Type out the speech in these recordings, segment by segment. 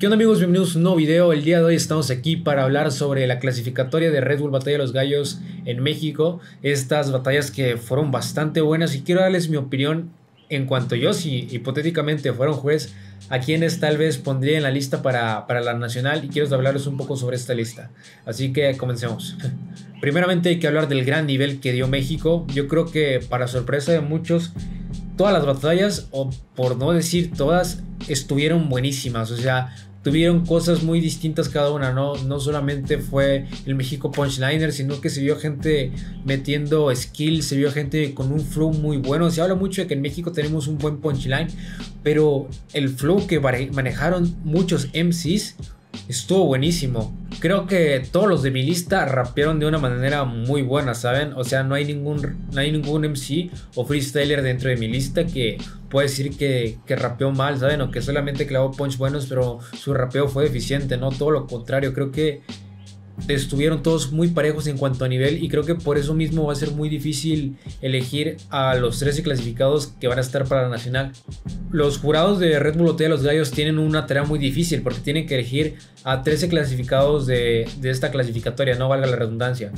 ¿Qué onda amigos? Bienvenidos a un nuevo video. El día de hoy estamos aquí para hablar sobre la clasificatoria de Red Bull Batalla de los Gallos en México. Estas batallas que fueron bastante buenas y quiero darles mi opinión en cuanto yo, si hipotéticamente fuera un juez, a quienes tal vez pondría en la lista para la nacional, y quiero hablarles un poco sobre esta lista. Así que comencemos. Primeramente hay que hablar del gran nivel que dio México. Yo creo que para sorpresa de muchos, todas las batallas, o por no decir todas, estuvieron buenísimas. O sea, tuvieron cosas muy distintas cada una, ¿no? No solamente fue el México Punchliner, sino que se vio gente metiendo skill, se vio gente con un flow muy bueno. Se habla mucho de que en México tenemos un buen punchline, pero el flow que manejaron muchos MCs estuvo buenísimo. Creo que todos los de mi lista rapearon de una manera muy buena, ¿saben? O sea, no hay ningún MC o freestyler dentro de mi lista que pueda decir que rapeó mal, ¿saben? O que solamente clavó punch buenos, pero su rapeo fue deficiente, ¿no? Todo lo contrario, creo que estuvieron todos muy parejos en cuanto a nivel, y creo que por eso mismo va a ser muy difícil elegir a los 13 clasificados que van a estar para la nacional. Los jurados de Red Bull Batalla de los Gallos tienen una tarea muy difícil porque tienen que elegir a 13 clasificados de esta clasificatoria, no valga la redundancia.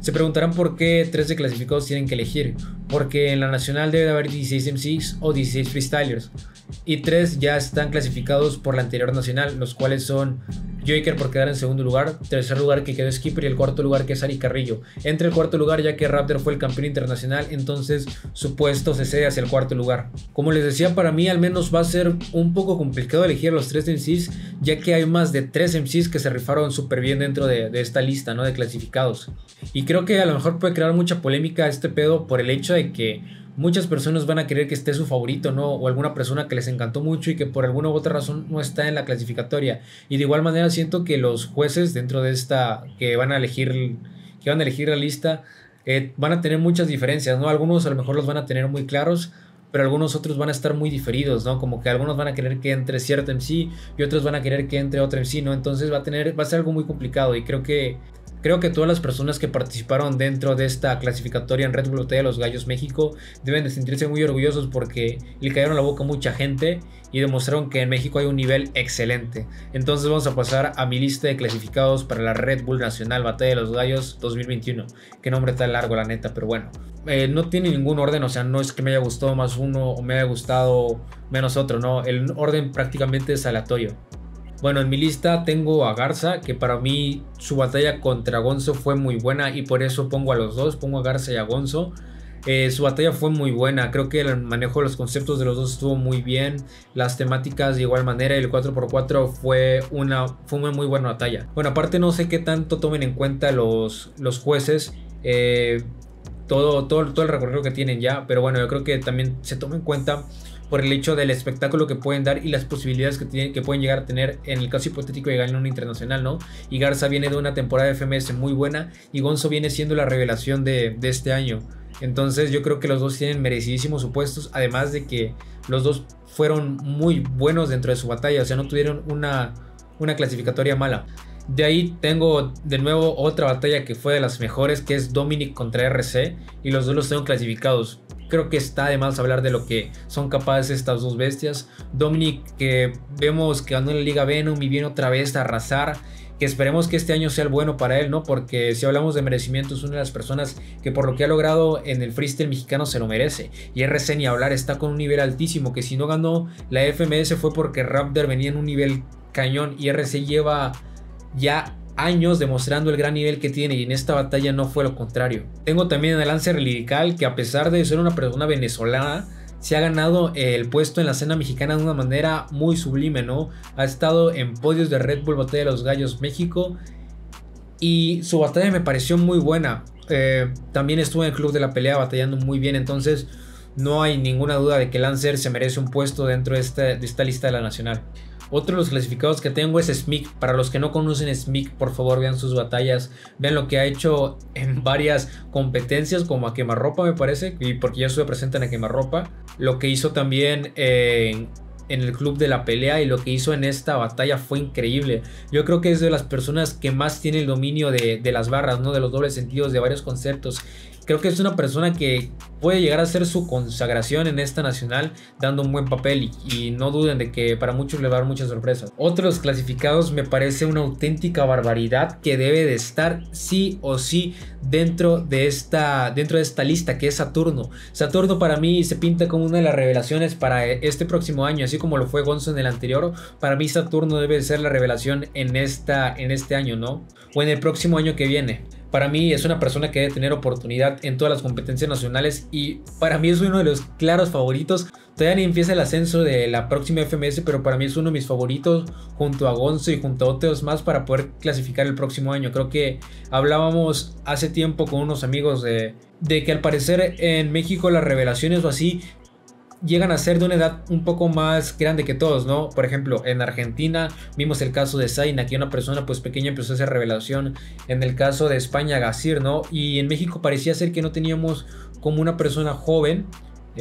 Se preguntarán por qué 13 clasificados tienen que elegir, porque en la nacional debe de haber 16 MCs o 16 freestylers, y 3 ya están clasificados por la anterior nacional, los cuales son Joker por quedar en segundo lugar, tercer lugar que quedó Skipper y el cuarto lugar que es Ari Carrillo. Entre el cuarto lugar, ya que Raptor fue el campeón internacional, entonces su puesto se cede hacia el cuarto lugar. Como les decía, para mí al menos va a ser un poco complicado elegir a los 3 MCs, ya que hay más de 3 MCs que se rifaron súper bien dentro de esta lista, ¿no?, de clasificados. Y creo que a lo mejor puede crear mucha polémica este pedo por el hecho de que muchas personas van a querer que esté su favorito, ¿no?, o alguna persona que les encantó mucho y que por alguna u otra razón no está en la clasificatoria. Y de igual manera siento que los jueces dentro de esta que van a elegir la lista van a tener muchas diferencias, ¿no? Algunos a lo mejor los van a tener muy claros, pero algunos otros van a estar muy diferidos, ¿no? Como que algunos van a querer que entre cierto MC y otros van a querer que entre otro MC, ¿no? Entonces va a ser algo muy complicado, y creo que todas las personas que participaron dentro de esta clasificatoria en Red Bull Batalla de los Gallos México deben de sentirse muy orgullosos porque le cayeron la boca a mucha gente y demostraron que en México hay un nivel excelente. Entonces vamos a pasar a mi lista de clasificados para la Red Bull Nacional Batalla de los Gallos 2021. Qué nombre tan largo, la neta, pero bueno. No tiene ningún orden, o sea, no es que me haya gustado más uno o me haya gustado menos otro, no. El orden prácticamente es aleatorio. Bueno, en mi lista tengo a Garza, que para mí su batalla contra Gonzo fue muy buena y por eso pongo a los dos, pongo a Garza y a Gonzo. Su batalla fue muy buena, creo que el manejo de los conceptos de los dos estuvo muy bien, las temáticas de igual manera, y el 4x4 fue una muy buena batalla. Bueno, aparte no sé qué tanto tomen en cuenta los jueces, todo el recorrido que tienen ya, pero bueno, yo creo que también se toma en cuenta por el hecho del espectáculo que pueden dar y las posibilidades que pueden llegar a tener en el caso hipotético de ganar un internacional, ¿no? Y Garza viene de una temporada de FMS muy buena y Gonzo viene siendo la revelación de este año. Entonces yo creo que los dos tienen merecidísimos puestos, además de que los dos fueron muy buenos dentro de su batalla, o sea, no tuvieron una clasificatoria mala. De ahí tengo de nuevo otra batalla que fue de las mejores, que es Dominic contra RC, y los dos los tengo clasificados. Creo que está de más hablar de lo que son capaces estas dos bestias. Dominic, que vemos que ganó en la Liga Venom y viene otra vez a arrasar, que esperemos que este año sea el bueno para él, ¿no? Porque si hablamos de merecimiento, es una de las personas que por lo que ha logrado en el freestyle mexicano se lo merece. Y RC, ni hablar, está con un nivel altísimo, que si no ganó la FMS fue porque Raptor venía en un nivel cañón, y RC lleva ya años demostrando el gran nivel que tiene, y en esta batalla no fue lo contrario. Tengo también a Lancer Lirical, que a pesar de ser una persona venezolana, se ha ganado el puesto en la escena mexicana de una manera muy sublime, ¿no? Ha estado en podios de Red Bull Batalla de los Gallos México y su batalla me pareció muy buena. También estuvo en el Club de la Pelea batallando muy bien, entonces no hay ninguna duda de que Lancer se merece un puesto dentro de esta lista de la nacional. Otro de los clasificados que tengo es SMIC. Para los que no conocen SMIC, por favor vean sus batallas, vean lo que ha hecho en varias competencias, como a Quemarropa me parece, y porque ya se presentan a Quemarropa, lo que hizo también en el Club de la Pelea, y lo que hizo en esta batalla fue increíble. Yo creo que es de las personas que más tiene el dominio de las barras, ¿no?, de los dobles sentidos, de varios conceptos, Creo que es una persona que puede llegar a ser su consagración en esta nacional, dando un buen papel, y no duden de que para muchos le va a dar muchas sorpresas. Otro de los clasificados me parece una auténtica barbaridad que debe de estar sí o sí dentro de esta lista, que es Saturno. Saturno para mí se pinta como una de las revelaciones para este próximo año, así como lo fue Gonzo en el anterior. Para mí Saturno debe de ser la revelación en este año, ¿no? O en el próximo año que viene. Para mí es una persona que debe tener oportunidad en todas las competencias nacionales, y para mí es uno de los claros favoritos. Todavía ni empieza el ascenso de la próxima FMS, pero para mí es uno de mis favoritos junto a Gonzo y junto a Oteos más para poder clasificar el próximo año. Creo que hablábamos hace tiempo con unos amigos de que al parecer en México las revelaciones o así llegan a ser de una edad un poco más grande que todos, ¿no? Por ejemplo, en Argentina vimos el caso de Sain, aquí una persona pues pequeña empezó a hacer revelación. En el caso de España, Gasir, ¿no? Y en México parecía ser que no teníamos como una persona joven,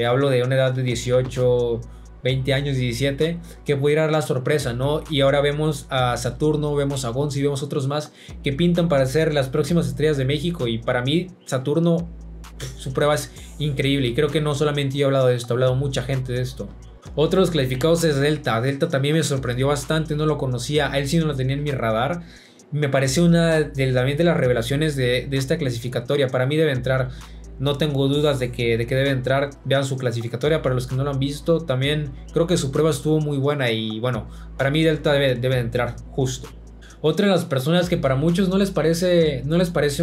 hablo de una edad de 18, 20 años, 17, que pudiera dar la sorpresa, ¿no? Y ahora vemos a Saturno, vemos a Gonzo y vemos otros más que pintan para ser las próximas estrellas de México. Y para mí, Saturno, su prueba es increíble, y creo que no solamente yo he hablado de esto, ha hablado mucha gente de esto. Otro de los clasificados es Delta. Delta también me sorprendió bastante, no lo conocía, a él sí no lo tenía en mi radar. Me parece una también de las revelaciones de esta clasificatoria. Para mí debe entrar, no tengo dudas de que debe entrar. Vean su clasificatoria para los que no lo han visto. También creo que su prueba estuvo muy buena, y bueno, para mí Delta debe entrar justo. Otra de las personas que para muchos no les parece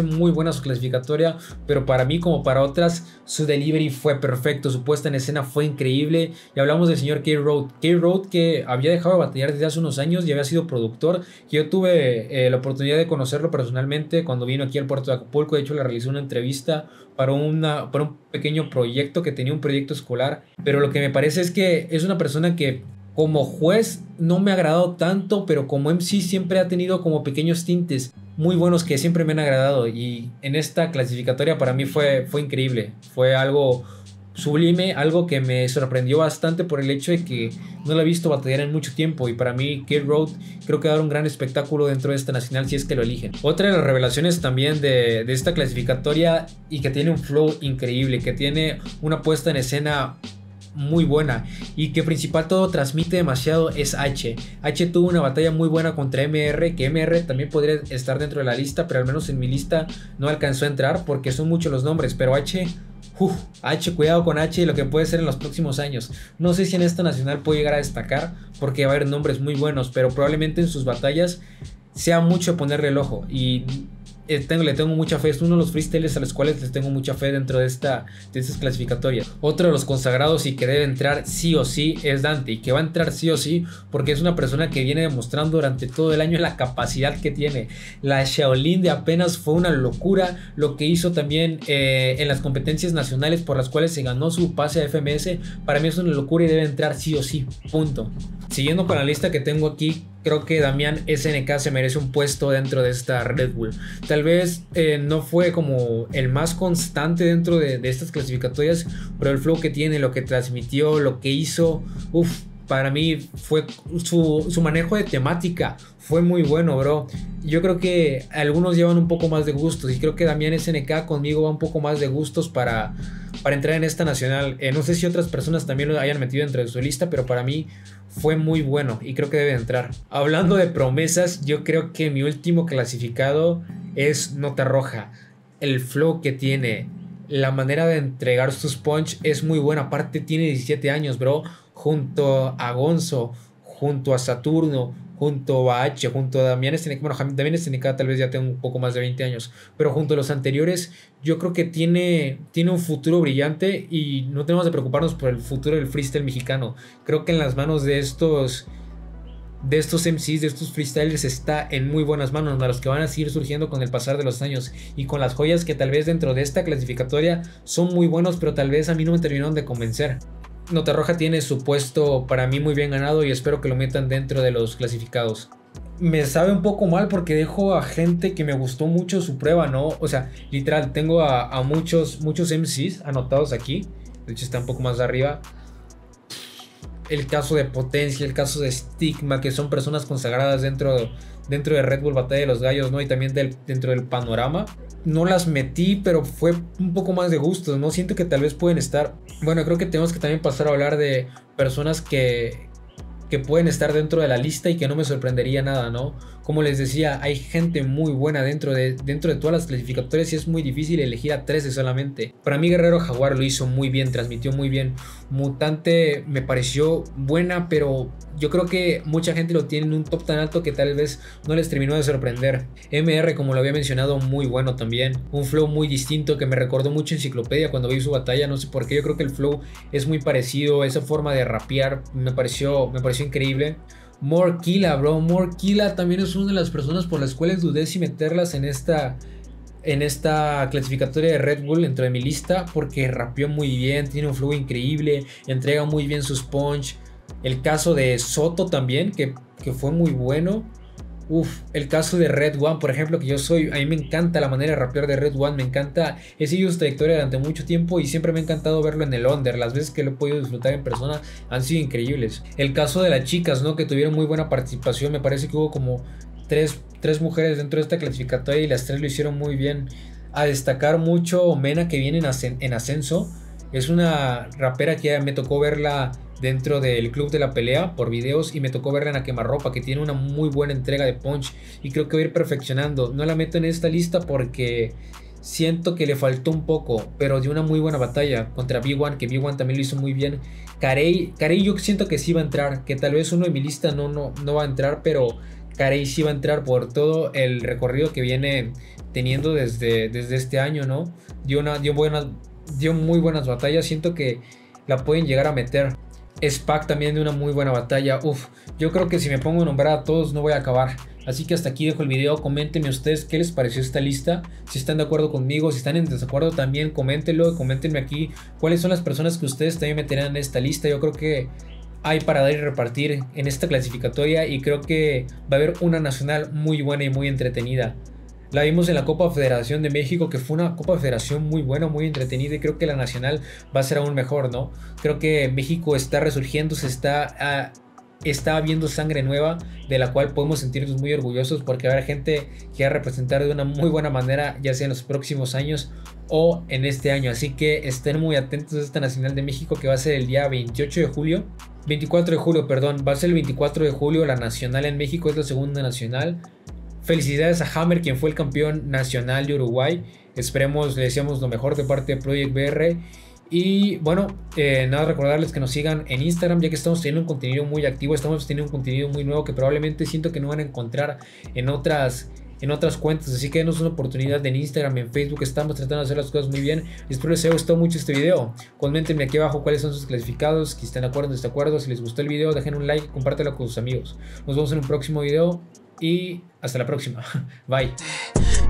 muy buena su clasificatoria, pero para mí como para otras, su delivery fue perfecto, su puesta en escena fue increíble. Y hablamos del señor K. Rode. K. Rode, que había dejado de batallar desde hace unos años y había sido productor. Yo tuve la oportunidad de conocerlo personalmente cuando vino aquí al puerto de Acapulco. De hecho, le realicé una entrevista para un pequeño proyecto que tenía, un proyecto escolar. Pero lo que me parece es que es una persona que como juez no me ha agradado tanto, pero como MC siempre ha tenido como pequeños tintes muy buenos que siempre me han agradado, y en esta clasificatoria para mí fue increíble, fue algo sublime, algo que me sorprendió bastante por el hecho de que no lo he visto batallar en mucho tiempo, y para mí K. Rode creo que va a dar un gran espectáculo dentro de esta nacional si es que lo eligen. Otra de las revelaciones también de esta clasificatoria, y que tiene un flow increíble, que tiene una puesta en escena muy buena y que principal todo transmite demasiado, es H. H tuvo una batalla muy buena contra MR, que MR también podría estar dentro de la lista, pero al menos en mi lista no alcanzó a entrar porque son muchos los nombres, pero H, cuidado con H y lo que puede ser en los próximos años. No sé si en esta nacional puede llegar a destacar porque va a haber nombres muy buenos, pero probablemente en sus batallas sea mucho ponerle el ojo, y le tengo mucha fe. Es uno de los freestyles a los cuales les tengo mucha fe dentro de estas clasificatorias. Otro de los consagrados y que debe entrar sí o sí es Dante, y que va a entrar sí o sí porque es una persona que viene demostrando durante todo el año la capacidad que tiene. La Shaolin de apenas fue una locura, lo que hizo también en las competencias nacionales por las cuales se ganó su pase a FMS. Para mí es una locura y debe entrar sí o sí, punto. Siguiendo con la lista que tengo aquí, creo que Damián SNK se merece un puesto dentro de esta Red Bull. Tal vez no fue como el más constante dentro de estas clasificatorias, pero el flow que tiene, lo que transmitió, lo que hizo, para mí fue su manejo de temática. Fue muy bueno, bro. Yo creo que algunos llevan un poco más de gustos, y creo que Damián SNK conmigo va un poco más de gustos para entrar en esta nacional. No sé si otras personas también lo hayan metido dentro de su lista, pero para mí fue muy bueno y creo que debe entrar. Hablando de promesas, yo creo que mi último clasificado es Nota Roja. El flow que tiene, la manera de entregar sus punch es muy buena. Aparte tiene 17 años, bro. Junto a Gonzo, junto a Saturno, junto a H, junto a Damián SNK. Bueno, Damián SNK tal vez ya tenga un poco más de 20 años, pero junto a los anteriores yo creo que tiene un futuro brillante, y no tenemos que preocuparnos por el futuro del freestyle mexicano. Creo que en las manos de estos MCs, de estos freestylers, está en muy buenas manos, a los que van a seguir surgiendo con el pasar de los años, y con las joyas que tal vez dentro de esta clasificatoria son muy buenos, pero tal vez a mí no me terminaron de convencer. Nota Roja tiene su puesto para mí muy bien ganado, y espero que lo metan dentro de los clasificados. Me sabe un poco mal porque dejo a gente que me gustó mucho su prueba, ¿no? O sea, literal, tengo a muchos MCs anotados aquí. De hecho, está un poco más arriba. el caso de Potencia, el caso de Stigma, que son personas consagradas dentro de Red Bull Batalla de los Gallos, ¿no? Y también dentro del panorama. No las metí, pero fue un poco más de gusto, ¿no? Siento que tal vez pueden estar... Bueno, creo que tenemos que también pasar a hablar de personas que pueden estar dentro de la lista y que no me sorprendería nada, ¿no? Como les decía, hay gente muy buena dentro de todas las clasificatorias y es muy difícil elegir a 13 solamente. Para mí Guerrero Jaguar lo hizo muy bien, transmitió muy bien. Mutante me pareció buena, pero yo creo que mucha gente lo tiene en un top tan alto que tal vez no les terminó de sorprender. MR, como lo había mencionado, muy bueno también. Un flow muy distinto que me recordó mucho Enciclopedia cuando vi su batalla, no sé por qué. Yo creo que el flow es muy parecido, esa forma de rapear me pareció increíble. More Killa, bro. More Killa también es una de las personas por las cuales dudé si meterlas en esta clasificatoria de Red Bull dentro de mi lista, porque rapeó muy bien, tiene un flow increíble, entrega muy bien sus punch. El caso de Soto también, que fue muy bueno. Uf, el caso de Red One, por ejemplo, que a mí me encanta la manera de rapear de Red One, me encanta, he seguido su trayectoria durante mucho tiempo y siempre me ha encantado verlo en el under, las veces que lo he podido disfrutar en persona han sido increíbles. El caso de las chicas, ¿no? Que tuvieron muy buena participación, me parece que hubo como tres mujeres dentro de esta clasificatoria y las tres lo hicieron muy bien. A destacar mucho Mena, que viene en ascenso, es una rapera que me tocó verla dentro del club de la pelea por videos y me tocó verla en la quemarropa, que tiene una muy buena entrega de punch y creo que voy a ir perfeccionando. No la meto en esta lista porque siento que le faltó un poco, pero dio una muy buena batalla contra B1, que B1 también lo hizo muy bien. Carey yo siento que sí va a entrar, que tal vez uno de mi lista no va a entrar, pero Carey sí va a entrar por todo el recorrido que viene teniendo desde este año, ¿no? Dio muy buenas batallas, siento que la pueden llegar a meter. SPAC también de una muy buena batalla. Uf, yo creo que si me pongo a nombrar a todos no voy a acabar. Así que hasta aquí dejo el video. Coméntenme ustedes qué les pareció esta lista. Si están de acuerdo conmigo, si están en desacuerdo también coméntenlo. Coméntenme aquí cuáles son las personas que ustedes también meterán en esta lista. Yo creo que hay para dar y repartir en esta clasificatoria y creo que va a haber una nacional muy buena y muy entretenida. La vimos en la Copa Federación de México, que fue una Copa Federación muy buena, muy entretenida, y creo que la nacional va a ser aún mejor, ¿no? Creo que México está resurgiendo, está habiendo sangre nueva, de la cual podemos sentirnos muy orgullosos porque habrá gente que va a representar de una muy buena manera, ya sea en los próximos años o en este año. Así que estén muy atentos a esta nacional de México, que va a ser el día 24 de julio, perdón. Va a ser el 24 de julio la nacional en México, es la segunda nacional. Felicidades a Hammer, quien fue el campeón nacional de Uruguay. Esperemos, le deseamos lo mejor de parte de Project BR. Y bueno, nada, recordarles que nos sigan en Instagram, ya que estamos teniendo un contenido muy activo, estamos teniendo un contenido muy nuevo que probablemente siento que no van a encontrar en otras cuentas. Así que denos una oportunidad en Instagram, en Facebook, estamos tratando de hacer las cosas muy bien. Espero les haya gustado mucho este video. Coméntenme aquí abajo cuáles son sus clasificados, si están de acuerdo o desacuerdo. Si les gustó el video, dejen un like, compártelo con sus amigos. Nos vemos en un próximo video. Y hasta la próxima. Bye.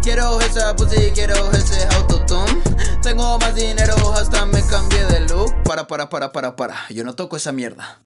Quiero esa pussy, quiero ese autotune. Tengo más dinero, hasta me cambié de look. Para. Yo no toco esa mierda.